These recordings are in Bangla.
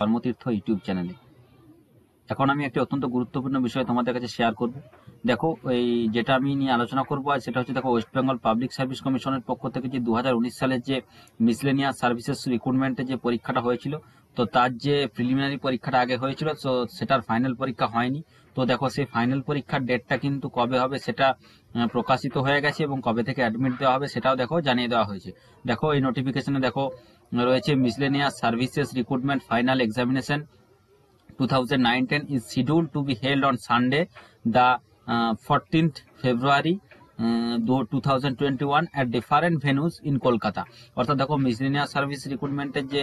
কর্মতীর্থ ইউটিউব চ্যানেলে। এখন আমি একটি অত্যন্ত গুরুত্বপূর্ণ বিষয় তোমাদের কাছে শেয়ার করব। দেখো, এই যেটা আমি নিয়ে আলোচনা করবো আজ, সেটা হচ্ছে দেখো ওয়েস্ট বেঙ্গল পাবলিক সার্ভিস কমিশনের পক্ষ থেকে যে 2019 সালের যে মিসলেনিয়াস সার্ভিসেস রিক্রুটমেন্টের যে পরীক্ষাটা হয়েছিল, তো তার যে প্রিলিমিনারি পরীক্ষাটা আগে হয়েছিল, তো সেটার ফাইনাল পরীক্ষা হয়নি। তো দেখো সেই ফাইনাল পরীক্ষার ডেটটা কিন্তু কবে হবে সেটা প্রকাশিত হয়ে গেছে এবং কবে থেকে অ্যাডমিট দেওয়া হবে সেটাও দেখো জানিয়ে দেওয়া হয়েছে। দেখো এই নোটিফিকেশনে দেখো রয়েছে miscellaneous services recruitment final examination 2009-10 is scheduled to be held on Sunday, the 14th February 2021 at different venues in Kolkata। অর্থাৎ দেখো মিসলেনিয়াস সার্ভিস রিক্রুটমেন্টের যে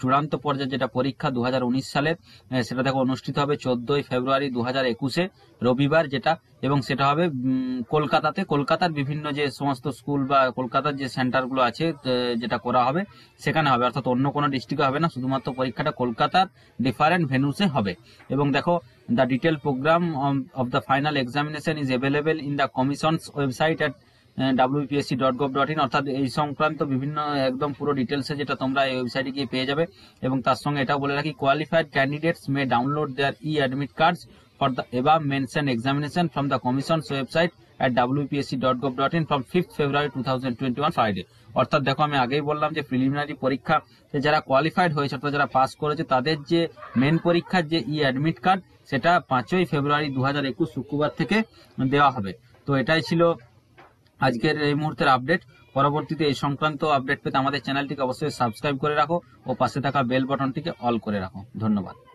চূড়ান্ত পর্যায়ে যেটা পরীক্ষা 2019 সালের, সেটা দেখো অনুষ্ঠিত হবে 14 ফেব্রুয়ারি 2021-এ রবিবার যেটা, এবং সেটা হবে কলকাতাতে। কলকাতার বিভিন্ন যে সমস্ত স্কুল বা কলকাতার যে সেন্টারগুলো আছে যেটা করা হবে সেখানে হবে, অর্থাৎ অন্য কোনো ডিস্ট্রিক্টে হবে না, শুধুমাত্র পরীক্ষাটা কলকাতার ডিফারেন্ট ভেনুসে হবে। এবং দেখো the detailed program of the final examination is available in the commission's website at wpsc.gov.in। অর্থাৎ এই সংক্রান্ত বিভিন্ন একদম পুরো ডিটেলসে যেটা তোমরা এই ওয়েবসাইটে গিয়ে পেয়ে যাবে। এবং তার সঙ্গে এটাও বলে রাখি, qualified candidates may download their e admit cards for the above mentioned examination from the commission's website at wpsc.gov.in from 5th February 2021 Friday। অর্থাৎ দেখো আমি আগেই বললাম যে প্রিলিমিনারি পরীক্ষা যারা কোয়ালিফাইড হয়েছে অর্থাৎ যারা পাস করেছে তাদের যে মেন পরীক্ষার যে ই অ্যাডমিট কার্ড সেটা 5ই ফেব্রুয়ারি 2021 শুক্রবার থেকে দেওয়া হবে। তো এটাই ছিল আজকের এই মুহূর্তের আপডেট। পরবর্তীতে এই সংক্রান্ত আপডেট পেতে আমাদের চ্যানেলটিকে অবশ্যই সাবস্ক্রাইব করে রাখো ও পাশে থাকা বেল বাটনটিকে অল করে রাখো। ধন্যবাদ।